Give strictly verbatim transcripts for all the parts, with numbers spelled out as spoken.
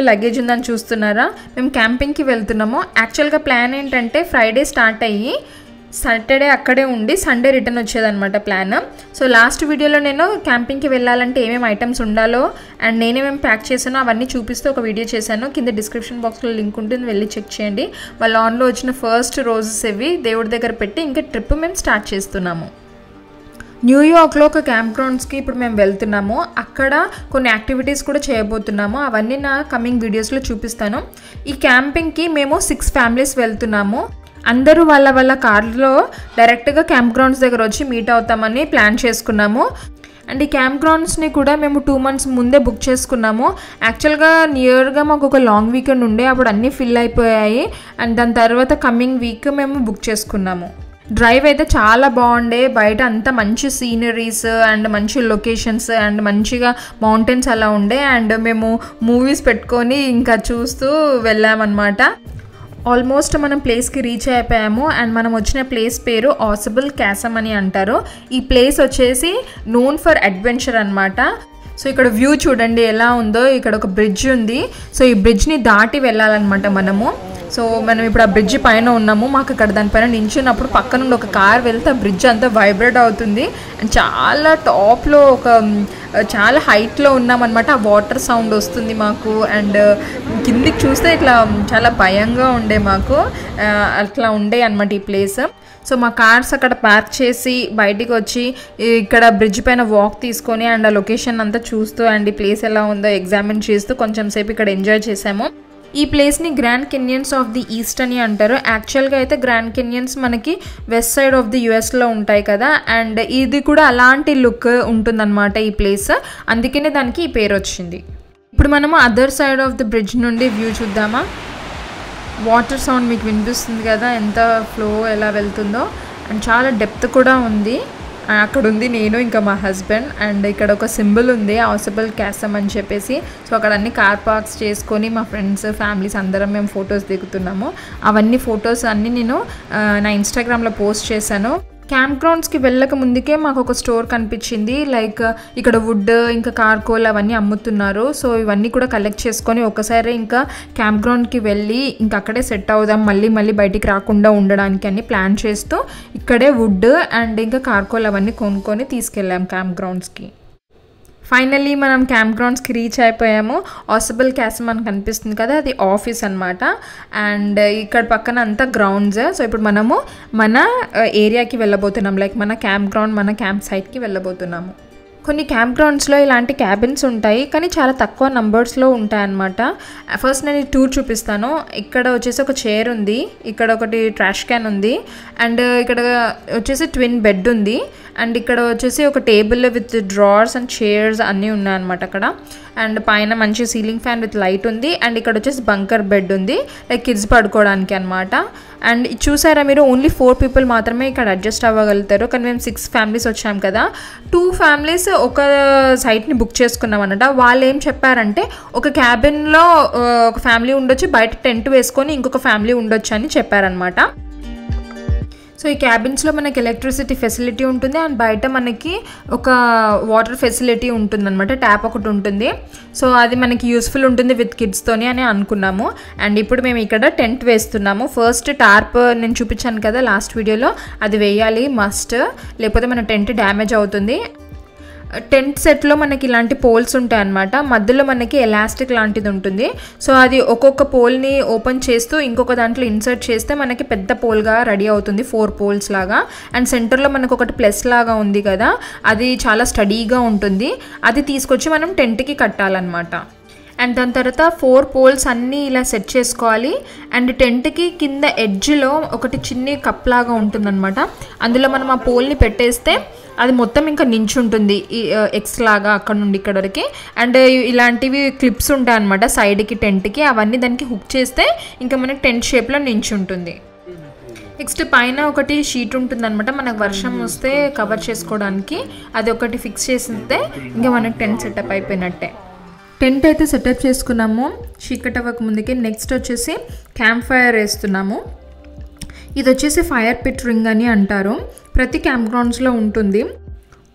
Luggage उंदनि चूस्तुन्नारा मेमु camping की वेल्तुन्नामु एक्चुअल गा प्लान एंटंटे फ्राइडे स्टार्ट अय्यि सैटर्डे अक्कडे उंडी संडे रिटर्न वच्चेदन्नमाट प्लान। सो लास्ट वीडियोलो नेनु कैंपिंग की वेल्लालंटे एमेम ऐटम्स उंडालो अंड नेनेमेम पैक चेसानो अवन्नी चूपिस्तू ओक वीडियो चेसानु। किंद डिस्क्रिप्शन बॉक्स लो लिंक उंटुंदी वेल्ली चेक चेयंडी। वाळ्ळ आन लो वच्चिन फर्स्ट रोजेस एवि देवुडि दग्गर पेट्टि इंका ट्रिप मेमु स्टार्ट चेस्तुन्नामु। न्यूयॉर्क लो कैंप ग्राउंड्स की इप्पुडु मेमु वेल्तुन्नामु। अक्कड़ कोन्नि एक्टिविटीज़ कूडा चेयबोतुन्नामु, अवन्नी ना कमिंग वीडियोस लो चूपिस्तानु। ई कैंपिंग की मेमु सिक्स फैमिलीज़ वेल्तुन्नामु। अंदरू वाला वाला कार्लो डायरेक्ट गा कैंप ग्राउंड्स दग्गर वच्ची मीट अवुतामनि प्लान चेसुकुन्नामु। అండ్ ఈ క్యాంప్ గ్రౌండ్స్ ని కూడా మేము టూ మంత్స్ ముందే బుక్ చేసుకున్నాము. యాక్చువల్ గా నియర్ గా మాకు ఒక లాంగ్ వీకెండ్ ఉండే, అప్పుడు అన్ని ఫిల్ అయిపోయాయి. అండ్ దాని తర్వాత కమింగ్ వీక్ మేము బుక్ చేసుకున్నాము. డ్రైవ్ అయితే చాలా బాగుండే, బయట అంత మంచి సీనరీస్ అండ్ మంచి లొకేషన్స్ అండ్ మంచిగా మౌంటైన్స్ అలా ఉండే. అండ్ మేము మూవీస్ పెట్టుకొని ఇంకా చూస్తూ వెళ్ళామన్నమాట. ఆల్మోస్ట్ మనం ప్లేస్కి రీచ్ అయిపోయాము. అండ్ మనం వచ్చిన ప్లేస్ పేరు ఆసిబుల్ క్యాసమ్ అని అంటారు. ఈ ప్లేస్ వచ్చేసి నోన్ ఫర్ అడ్వెంచర్ అన్నమాట. సో ఇక్కడ వ్యూ చూడండి ఎలా ఉందో. ఇక్కడ ఒక బ్రిడ్జ్ ఉంది. సో ఈ బ్రిడ్జ్ని దాటి వెళ్ళాలన్నమాట మనము. సో మనం ఇప్పుడు ఆ బ్రిడ్జ్ పైన ఉన్నాము. మాకు అక్కడ దానిపైన నించున్నప్పుడు పక్క నుండి ఒక కార్ వెళ్తే ఆ బ్రిడ్జ్ అంతా వైబ్రేట్ అవుతుంది. అండ్ చాలా టాప్లో ఒక చాలా హైట్లో ఉన్నామన్నమాట. ఆ వాటర్ సౌండ్ వస్తుంది మాకు. అండ్ కిందికి చూస్తే ఇట్లా చాలా భయంగా ఉండే మాకు. అట్లా ఉండే అన్నమాట ఈ ప్లేస్. సో మా కార్స్ అక్కడ పార్క్ చేసి బయటికి వచ్చి ఇక్కడ బ్రిడ్జ్ పైన వాక్ తీసుకొని అండ్ ఆ లొకేషన్ అంతా చూస్తూ అండ్ ఈ ప్లేస్ ఎలా ఉందో ఎగ్జామిన్ చేస్తూ కొంచెం సేపు ఇక్కడ ఎంజాయ్ చేసాము. ఈ ప్లేస్ని గ్రాండ్ కెన్యన్స్ ఆఫ్ ది ఈస్ట్ అని అంటారు. యాక్చువల్గా అయితే గ్రాండ్ కెన్యన్స్ మనకి వెస్ట్ సైడ్ ఆఫ్ ది యూఎస్లో ఉంటాయి కదా. అండ్ ఇది కూడా అలాంటి లుక్ ఉంటుందన్నమాట ఈ ప్లేస్. అందుకనే దానికి ఈ పేరు వచ్చింది. ఇప్పుడు మనము other side of the bridge నుండి వ్యూ చూద్దామా. వాటర్ సౌండ్ మీకు వినిపిస్తుంది కదా, ఎంత ఫ్లో ఎలా వెళ్తుందో. అండ్ చాలా డెప్త్ కూడా ఉంది. అక్కడ ఉంది నేను ఇంకా మా హస్బెండ్. అండ్ ఇక్కడ ఒక సింబల్ ఉంది ఆసిబుల్ క్యాసమ్ అని చెప్పేసి. సో అక్కడ అన్ని కార్ పార్క్స్ చేసుకొని మా ఫ్రెండ్స్ ఫ్యామిలీస్ అందరం మేము ఫొటోస్ దిగుతున్నాము. అవన్నీ ఫొటోస్ అన్నీ నేను నా ఇన్స్టాగ్రామ్లో పోస్ట్ చేశాను. క్యాంప్ గ్రౌండ్స్కి వెళ్ళక ముందుకే మాకు ఒక స్టోర్ కనిపించింది. లైక్ ఇక్కడ వుడ్ ఇంకా కార్కోల్ అవన్నీ అమ్ముతున్నారు. సో ఇవన్నీ కూడా కలెక్ట్ చేసుకొని ఒకసారి ఇంకా క్యాంప్ గ్రౌండ్కి వెళ్ళి ఇంకా అక్కడే సెట్ అవుదాం, మళ్ళీ మళ్ళీ బయటికి రాకుండా ఉండడానికి అని ప్లాన్ చేస్తూ ఇక్కడే వుడ్ అండ్ ఇంకా కార్కోల్ అవన్నీ కొనుక్కొని తీసుకెళ్ళాం క్యాంప్ గ్రౌండ్స్కి. ఫైనల్లీ మనం క్యాంప్ గ్రౌండ్స్కి రీచ్ అయిపోయాము. ఆసిబుల్ క్యాసమ్ అని కనిపిస్తుంది కదా, అది ఆఫీస్ అనమాట. అండ్ ఇక్కడ పక్కన అంతా గ్రౌండ్స్. సో ఇప్పుడు మనము మన ఏరియాకి వెళ్ళబోతున్నాం. లైక్ మన క్యాంప్ గ్రౌండ్ మన క్యాంప్ సైట్కి వెళ్ళబోతున్నాము. కొన్ని క్యాంప్ గ్రౌండ్స్లో ఇలాంటి క్యాబిన్స్ ఉంటాయి, కానీ చాలా తక్కువ నంబర్స్లో ఉంటాయన్నమాట. ఫస్ట్ నేను ఈ టూర్ చూపిస్తాను. ఇక్కడ వచ్చేసి ఒక చైర్ ఉంది, ఇక్కడ ఒకటి ట్రాష్ క్యాన్ ఉంది, అండ్ ఇక్కడ వచ్చేసి ట్విన్ బెడ్ ఉంది, అండ్ ఇక్కడ వచ్చేసి ఒక table with drawers and chairs అన్నీ ఉన్నాయన్నమాట అక్కడ. అండ్ పైన మంచి సీలింగ్ ఫ్యాన్ విత్ లైట్ ఉంది. అండ్ ఇక్కడ వచ్చేసి బంకర్ బెడ్ ఉంది, లైక్ కిడ్స్ పడుకోవడానికి అనమాట. అండ్ చూసారా మీరు, ఓన్లీ ఫోర్ పీపుల్ మాత్రమే ఇక్కడ అడ్జస్ట్ అవ్వగలుగుతారు, కానీ మేము సిక్స్ ఫ్యామిలీస్ వచ్చాం కదా. టూ ఫ్యామిలీస్ ఒక సైట్ని బుక్ చేసుకున్నాం అనమాట. వాళ్ళు ఏం చెప్పారంటే ఒక క్యాబిన్లో ఒక ఫ్యామిలీ ఉండొచ్చు, బయట టెంట్ వేసుకొని ఇంకొక ఫ్యామిలీ ఉండొచ్చు అని చెప్పారనమాట. సో ఈ క్యాబిన్స్లో మనకి ఎలక్ట్రిసిటీ ఫెసిలిటీ ఉంటుంది. అండ్ బయట మనకి ఒక వాటర్ ఫెసిలిటీ ఉంటుందన్నమాట, ట్యాప్ ఒకటి ఉంటుంది. సో అది మనకి యూస్ఫుల్ ఉంటుంది విత్ కిడ్స్తోని అని అనుకున్నాము. అండ్ ఇప్పుడు మేము ఇక్కడ టెంట్ వేస్తున్నాము. ఫస్ట్ టార్ప్ నేను చూపించాను కదా లాస్ట్ వీడియోలో, అది వేయాలి మస్ట్, లేకపోతే మన టెంట్ డ్యామేజ్ అవుతుంది. టెంట్ సెట్లో మనకి ఇలాంటి పోల్స్ ఉంటాయన్నమాట. మధ్యలో మనకి ఎలాస్టిక్ లాంటిది ఉంటుంది. సో అది ఒక్కొక్క పోల్ని ఓపెన్ చేస్తూ ఇంకొక దాంట్లో ఇన్సర్ట్ చేస్తే మనకి పెద్ద పోల్గా రెడీ అవుతుంది, ఫోర్ పోల్స్ లాగా. అండ్ సెంటర్లో మనకు ఒకటి ప్లస్ లాగా ఉంది కదా, అది చాలా స్టడీగా ఉంటుంది. అది తీసుకొచ్చి మనం టెంట్కి కట్టాలన్నమాట. అండ్ దాని తర్వాత ఫోర్ పోల్స్ అన్నీ ఇలా సెట్ చేసుకోవాలి. అండ్ టెంట్కి కింద ఎడ్జ్లో ఒకటి చిన్ని కప్ లాగా ఉంటుందన్నమాట. అందులో మనం ఆ పోల్ని పెట్టేస్తే అది మొత్తం ఇంకా నించుంటుంది ఈ ఎక్స్ లాగా అక్కడ నుండి ఇక్కడ వరకు. అండ్ ఇలాంటివి క్లిప్స్ ఉంటాయి అన్నమాట సైడ్కి టెంట్కి. అవన్నీ దానికి హుక్ చేస్తే ఇంకా మనకి టెంట్ షేప్లో నించుంటుంది. నెక్స్ట్ పైన ఒకటి షీట్ ఉంటుందన్నమాట, మనకు వర్షం వస్తే కవర్ చేసుకోవడానికి. అది ఒకటి ఫిక్స్ చేస్తే ఇంకా మనకి టెంట్ సెటప్ అయిపోయినట్టే. టెంట్ అయితే సెటప్ చేసుకున్నాము. చీకటి అవ్వక ముందుకే నెక్స్ట్ వచ్చేసి క్యాంప్ ఫైర్ వేస్తున్నాము. ఇది వచ్చేసి ఫైర్ పిట్ రింగ్ అని అంటారు, ప్రతి క్యాంప్ గ్రౌండ్స్లో ఉంటుంది.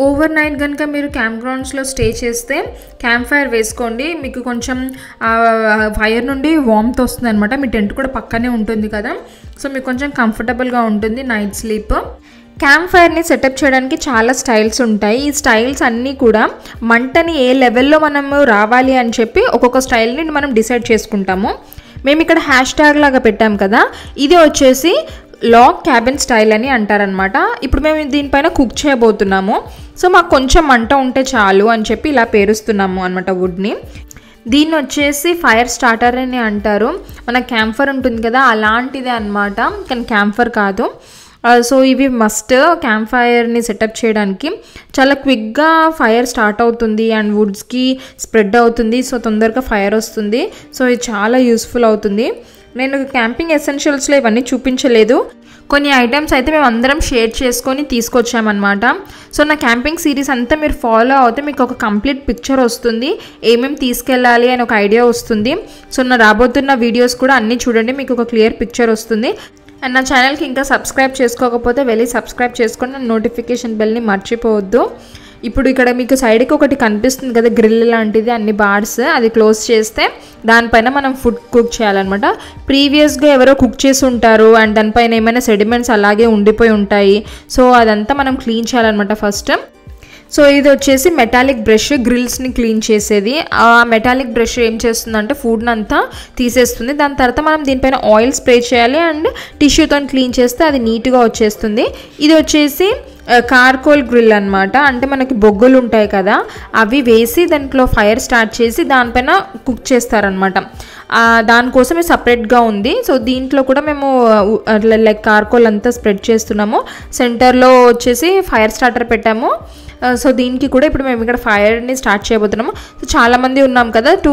ओवर नाइट गनक मेरे कैंप ग्राउंड्स लो स्टे चेस्ते कैंप फायर वेसुकोंडी मीकु कोंचम फायर नुंडी वार्मथ वस्तुंदन्नमाट मी टेंट कूडा पक्कने उंटुंदी कदा सो मीकु कोंचम कंफर्टबल गा उंटुंदी नाइट स्लीप। క్యాంప్ ఫైర్ ని సెటప్ చేయడానికి చాలా స్టైల్స్ ఉంటాయి. ఈ స్టైల్స్ అన్నీ కూడా మంటని ఏ లెవెల్లో మనం రావాలి అని చెప్పి ఒక్కొక్క స్టైల్ ని మనం డిసైడ్ చేసుకుంటాము. మేము ఇక్కడ హ్యాష్ ట్యాగ్ లాగా పెట్టాం కదా, ఇది వచ్చేసి లాగ్ క్యాబిన్ స్టైల్ అని అంటారన్నమాట. ఇప్పుడు మేము దీనిపైన కుక్ చేయబోతున్నాము. సో మాకు కొంచెం మంట ఉంటే చాలు అని చెప్పి ఇలా పేరుస్తున్నాము అన్నమాట వుడ్ ని. దీన్ని వచ్చేసి ఫైర్ స్టార్టర్ అని అంటారు. మన క్యాంఫర్ ఉంటుంది కదా అలాంటిదే అన్నమాట, కానీ క్యాంఫర్ కాదు. సో ఇవి మస్ట్ క్యాంప్ ఫైర్ ని సెటప్ చేయడానికి చాలా క్విక్ గా ఫైర్ స్టార్ట్ అవుతుంది అండ్ వుడ్స్ కి స్ప్రెడ్ అవుతుంది. సో తొందరగా ఫైర్ వస్తుంది. సో ఇది చాలా యూస్ఫుల్ అవుతుంది. నేను క్యాంపింగ్ ఎసెన్షియల్స్ లో ఇవన్నీ చూపించలేదు, కొన్ని ఐటమ్స్ అయితే మేము అందరం షేర్ చేసుకొని తీసుకొచ్చాం అన్నమాట. సో నా క్యాంపింగ్ సిరీస్ అంతా మీరు ఫాలో అవుతే మీకు ఒక కంప్లీట్ పిక్చర్ వస్తుంది, ఏమేమి తీసుకెళ్ళాలి అని ఒక ఐడియా వస్తుంది. సో నా రాబోతున్న వీడియోస్ కూడా అన్నీ చూడండి, మీకు ఒక క్లియర్ పిక్చర్ వస్తుంది. అండ్ నా ఛానల్కి ఇంకా సబ్స్క్రైబ్ చేసుకోకపోతే వెళ్ళి సబ్స్క్రైబ్ చేసుకొని నా నోటిఫికేషన్ బెల్ని మర్చిపోవద్దు. ఇప్పుడు ఇక్కడ మీకు సైడ్కి ఒకటి కనిపిస్తుంది కదా గ్రిల్ లాంటిది, అన్ని బార్స్, అది క్లోజ్ చేస్తే దానిపైన మనం ఫుడ్ కుక్ చేయాలన్నమాట. ప్రీవియస్గా ఎవరో కుక్ చేసి ఉంటారు అండ్ దానిపైన ఏమైనా సెడిమెంట్స్ అలాగే ఉండిపోయి ఉంటాయి. సో అదంతా మనం క్లీన్ చేయాలన్నమాట ఫస్ట్. సో ఇది వచ్చేసి మెటాలిక్ బ్రష్, గ్రిల్స్ని క్లీన్ చేసేది. ఆ మెటాలిక్ బ్రష్ ఏం చేస్తుందంటే ఫుడ్ని అంతా తీసేస్తుంది. దాని తర్వాత మనం దీనిపైన ఆయిల్ స్ప్రే చేయాలి అండ్ టిష్యూతో క్లీన్ చేస్తే అది నీట్గా వచ్చేస్తుంది. ఇది వచ్చేసి కార్కోల్ గ్రిల్ అన్నమాట. అంటే మనకి బొగ్గులు ఉంటాయి కదా, అవి వేసి దాంట్లో ఫైర్ స్టార్ట్ చేసి దానిపైన కుక్ చేస్తారనమాట. దానికోసం సపరేట్గా ఉంది. సో దీంట్లో కూడా మేము లైక్ కార్కోల్ అంతా స్ప్రెడ్ చేస్తున్నాము. సెంటర్లో వచ్చేసి ఫైర్ స్టార్టర్ పెట్టాము. సో దీనికి కూడా ఇప్పుడు మేము ఇక్కడ ఫైర్ని స్టార్ట్ చేయబోతున్నాము. సో చాలామంది ఉన్నాం కదా, టూ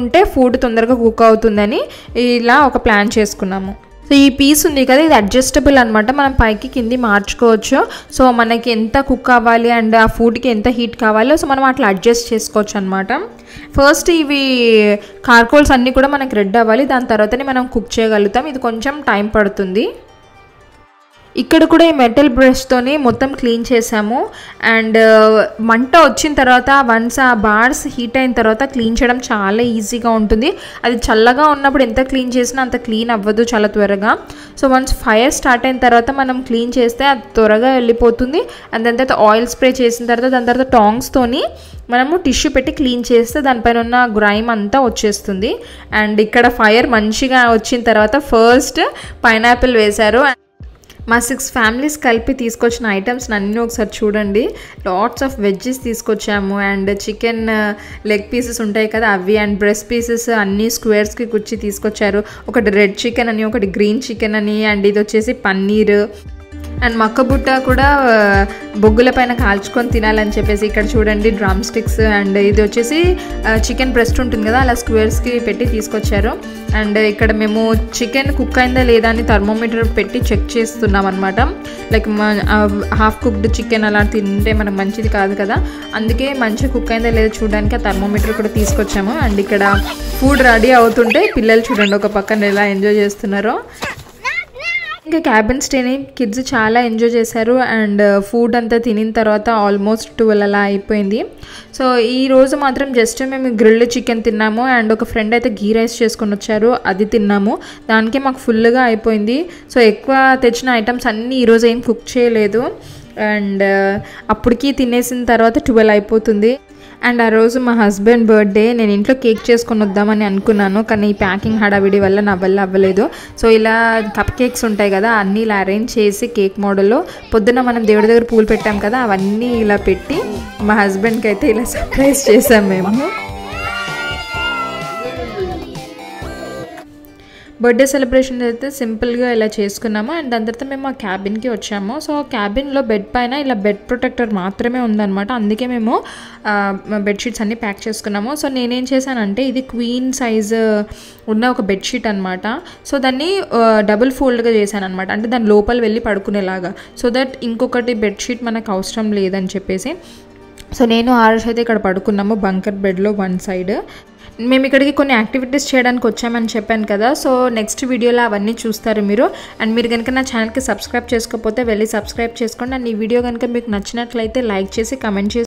ఉంటే ఫుడ్ తొందరగా కుక్ అవుతుందని ఇలా ఒక ప్లాన్ చేసుకున్నాము. సో ఈ పీస్ ఉంది కదా, ఇది అడ్జస్టబుల్ అనమాట, మనం పైకి కింది మార్చుకోవచ్చు. సో మనకి ఎంత కుక్ కావాలి అండ్ ఆ ఫుడ్కి ఎంత హీట్ కావాలో సో మనం అట్లా అడ్జస్ట్ చేసుకోవచ్చు అనమాట. ఫస్ట్ ఇవి కార్కోల్స్ అన్నీ కూడా మనకి రెడ్ అవ్వాలి, దాని తర్వాతనే మనం కుక్ చేయగలుగుతాం. ఇది కొంచెం టైం పడుతుంది. ఇక్కడ కూడా ఈ మెటల్ బ్రష్తోని మొత్తం క్లీన్ చేసాము. అండ్ మంట వచ్చిన తర్వాత వన్స్ ఆ బార్స్ హీట్ అయిన తర్వాత క్లీన్ చేయడం చాలా ఈజీగా ఉంటుంది. అది చల్లగా ఉన్నప్పుడు ఎంత క్లీన్ చేసినా అంత క్లీన్ అవ్వదు చాలా త్వరగా. సో వన్స్ ఫైర్ స్టార్ట్ అయిన తర్వాత మనం క్లీన్ చేస్తే అది త్వరగా వెళ్ళిపోతుంది. అండ్ దాని తర్వాత ఆయిల్ స్ప్రే చేసిన తర్వాత దాని తర్వాత టాంగ్స్తోని మనము టిష్యూ పెట్టి క్లీన్ చేస్తే దానిపైన ఉన్న గ్రైమ్ అంతా వచ్చేస్తుంది. అండ్ ఇక్కడ ఫైర్ మంచిగా వచ్చిన తర్వాత ఫస్ట్ పైనాపిల్ వేశారు. మా సిక్స్ ఫ్యామిలీస్ కలిపి తీసుకొచ్చిన ఐటమ్స్ అన్నీ ఒకసారి చూడండి. లాట్స్ ఆఫ్ వెజ్జెస్ తీసుకొచ్చాము అండ్ చికెన్ లెగ్ పీసెస్ ఉంటాయి కదా అవి అండ్ బ్రెస్ట్ పీసెస్ అన్నీ స్క్వేర్స్కి కుచ్చి తీసుకొచ్చారు. ఒకటి రెడ్ చికెన్ అని, ఒకటి గ్రీన్ చికెన్ అని, అండ్ ఇది వచ్చేసి పన్నీర్ అండ్ మక్కబుట్ట కూడా బొగ్గుల పైన కాల్చుకొని తినాలని చెప్పేసి ఇక్కడ చూడండి డ్రమ్ స్టిక్స్. అండ్ ఇది వచ్చేసి చికెన్ బ్రెస్ట్ ఉంటుంది కదా అలా స్క్వేర్స్కి పెట్టి తీసుకొచ్చారు. అండ్ ఇక్కడ మేము చికెన్ కుక్ అయిందా లేదా అని థర్మోమీటర్ పెట్టి చెక్ చేస్తున్నాం అనమాట. లైక్ హాఫ్ కుక్డ్ చికెన్ అలా తింటే మనకు మంచిది కాదు కదా, అందుకే మంచిగా కుక్ అయిందా లేదా చూడడానికి ఆ థర్మోమీటర్ కూడా తీసుకొచ్చాము. అండ్ ఇక్కడ ఫుడ్ రెడీ అవుతుంటే పిల్లలు చూడండి ఒక పక్కన ఎలా ఎంజాయ్ చేస్తున్నారో. ఇంకా క్యాబిన్ స్టేని కిడ్స్ చాలా ఎంజాయ్ చేశారు. అండ్ ఫుడ్ అంతా తినిన తర్వాత ఆల్మోస్ట్ ట్వెల్వ్ అలా అయిపోయింది. సో ఈరోజు మాత్రం జస్ట్ మేము గ్రిల్డ్ చికెన్ తిన్నాము అండ్ ఒక ఫ్రెండ్ అయితే గీ రైస్ చేసుకొని వచ్చారు, అది తిన్నాము. దానికే మాకు ఫుల్గా అయిపోయింది. సో ఎక్కువ తెచ్చిన ఐటమ్స్ అన్నీ ఈరోజు ఏం కుక్ చేయలేదు. అండ్ అప్పటికి తినేసిన తర్వాత ట్వెల్వ్ అయిపోతుంది. అండ్ ఆ రోజు మా హస్బెండ్ బర్త్డే, నేను ఇంట్లో కేక్ చేసుకొని వద్దామని అనుకున్నాను, కానీ ఈ ప్యాకింగ్ హడావిడి వల్ల నా వల్ల అవ్వలేదు. సో ఇలా కప్ కేక్స్ ఉంటాయి కదా అన్నీ ఇలా అరేంజ్ చేసి కేక్ మోడల్లో పొద్దున్న మనం దేవుడి దగ్గర పూలు పెట్టాం కదా అవన్నీ ఇలా పెట్టి మా హస్బెండ్కి అయితే ఇలా సర్ప్రైజ్ చేసాం మేము. బర్త్డే సెలబ్రేషన్ అయితే సింపుల్గా ఇలా చేసుకున్నాము. అండ్ దాని తర్వాత మేము ఆ క్యాబిన్కి వచ్చాము. సో క్యాబిన్లో బెడ్ పైన ఇలా బెడ్ ప్రొటెక్టర్ మాత్రమే ఉందన్నమాట, అందుకే మేము బెడ్షీట్స్ అన్నీ ప్యాక్ చేసుకున్నాము. సో నేనేం చేశానంటే ఇది క్వీన్ సైజ్ ఉన్న ఒక బెడ్షీట్ అనమాట. సో దాన్ని డబుల్ ఫోల్డ్గా చేశాను అనమాట, అంటే దాని లోపల వెళ్ళి పడుకునేలాగా, సో దట్ ఇంకొకటి బెడ్షీట్ మనకు అవసరం లేదని చెప్పేసి. సో నేను ఆర్ష్ అయితే ఇక్కడ పడుకున్నాము బంకర్ బెడ్లో వన్ సైడ్. మేము ఇక్కడికి కొన్ని యాక్టివిటీస్ చేయడానికి వచ్చామని చెప్పాను కదా, సో నెక్స్ట్ వీడియోలో అవన్నీ చూస్తారు మీరు. అండ్ మీరు గనుక నా ఛానల్కి సబ్స్క్రైబ్ చేసుకోకపోతే వెళ్ళి సబ్స్క్రైబ్ చేసుకోండి. అండ్ ఈ వీడియో గనుక మీకు నచ్చినట్లయితే లైక్ చేసి కమెంట్ చేసి